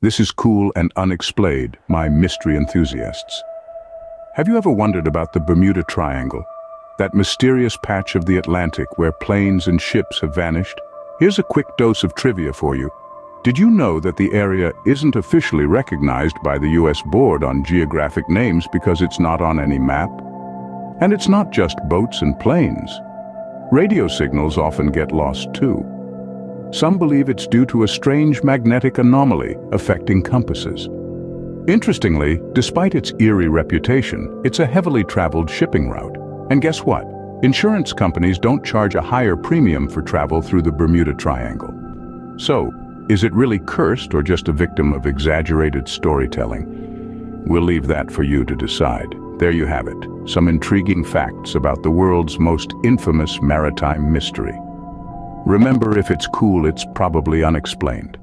This is cool and unexplained, my mystery enthusiasts. Have you ever wondered about the Bermuda Triangle? That mysterious patch of the Atlantic where planes and ships have vanished? Here's a quick dose of trivia for you. Did you know that the area isn't officially recognized by the U.S. Board on Geographic Names because it's not on any map? And it's not just boats and planes. Radio signals often get lost too. Some believe it's due to a strange magnetic anomaly affecting compasses. Interestingly, despite its eerie reputation, it's a heavily traveled shipping route. And guess what? Insurance companies don't charge a higher premium for travel through the Bermuda Triangle. So, is it really cursed or just a victim of exaggerated storytelling? We'll leave that for you to decide. There you have it, some intriguing facts about the world's most infamous maritime mystery. Remember, if it's cool, it's probably unexplained.